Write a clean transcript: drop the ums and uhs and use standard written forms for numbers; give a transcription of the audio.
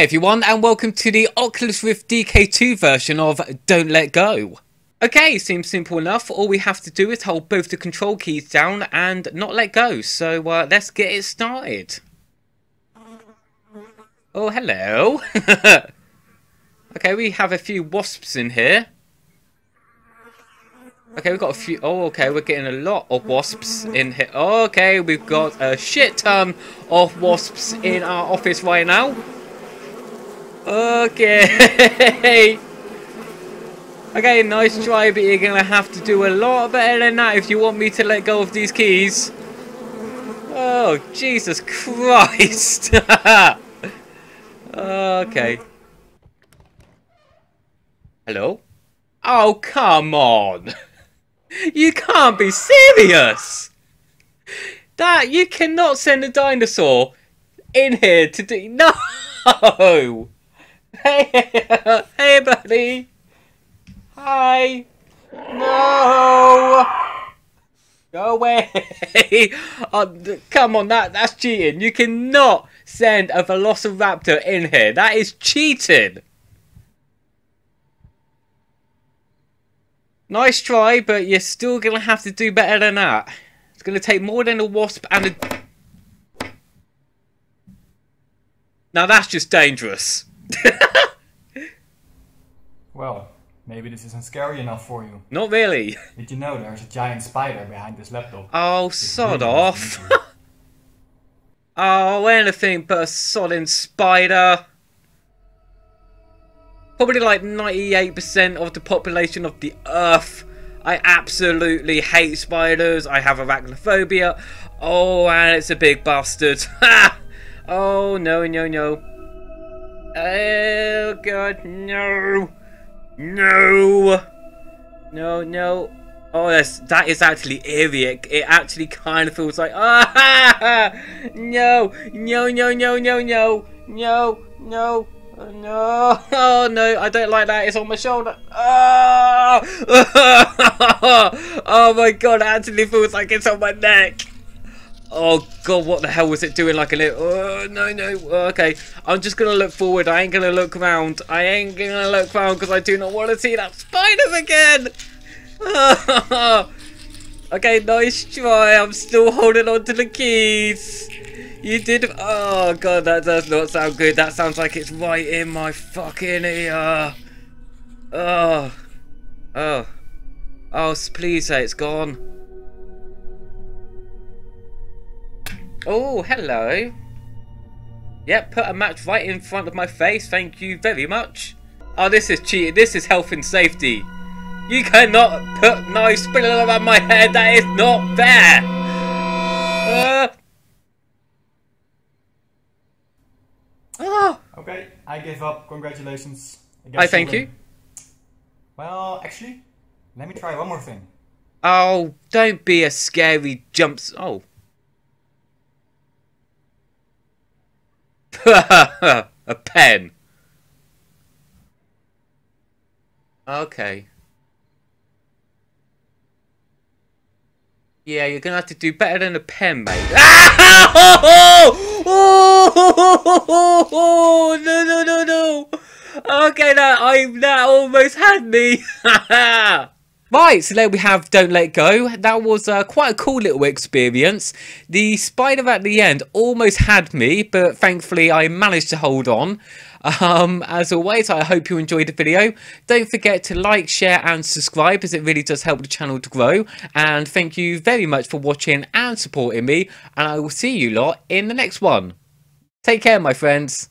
Hi everyone, and welcome to the Oculus Rift DK2 version of Don't Let Go. Okay, seems simple enough. All we have to do is hold both the control keys down and not let go. So let's get it started. Oh, hello. Okay, we have a few wasps in here. Okay, we've got a few. Oh, okay, we're getting a lot of wasps in here. Oh, okay, we've got a shit ton of wasps in our office right now. Okay. Okay, nice try, but you're gonna have to do a lot better than that if you want me to let go of these keys. Oh, Jesus Christ. Okay. Hello? Oh, come on. You can't be serious. That, you cannot send a dinosaur in here to do. No. Hey, hey, buddy. Hi. No. Go away. Come on, that's cheating. You cannot send a Velociraptor in here. That is cheating. Nice try, but you're still going to have to do better than that. It's going to take more than a wasp and a... Now that's just dangerous. Well, maybe this isn't scary enough for you. Not really. Did you know there's a giant spider behind this laptop? Oh, it's sod off. Oh, anything but a sodding spider. Probably like 98% of the population of the earth. I absolutely hate spiders. I have arachnophobia. Oh, and it's a big bastard. Oh, no, no, no. Oh god, no, no, no, no. Oh, that is actually eerie. It actually kind of feels like, ah, no, no, no, no, no, no, no, no, no. Oh no, I don't like that. It's on my shoulder. Oh, oh my god, it actually feels like it's on my neck. Oh god, what the hell was it doing? Like a little... Oh, no, no. Okay, I'm just going to look forward. I ain't going to look round. I ain't going to look round because I do not want to see that spider again. Okay, nice try. I'm still holding on to the keys. You did... Oh god, that does not sound good. That sounds like it's right in my fucking ear. Oh. Oh. Oh, please say it's gone. Oh, hello. Yep, put a match right in front of my face. Thank you very much. Oh, this is cheating. This is health and safety. You cannot put knives spilling around my head. That is not fair. Oh. Okay, I give up. Congratulations. I thank you. Well, actually, let me try one more thing. Oh, don't be a scary jumps. Oh. A pen. Okay. Yeah, you're gonna have to do better than a pen, mate. Oh, no, no, no, no. Okay, that almost had me. Right, so there we have Don't Let Go. That was quite a cool little experience. The spider at the end almost had me, but thankfully I managed to hold on. As always, I hope you enjoyed the video. Don't forget to like, share and subscribe, as it really does help the channel to grow. And thank you very much for watching and supporting me. And I will see you lot in the next one. Take care, my friends.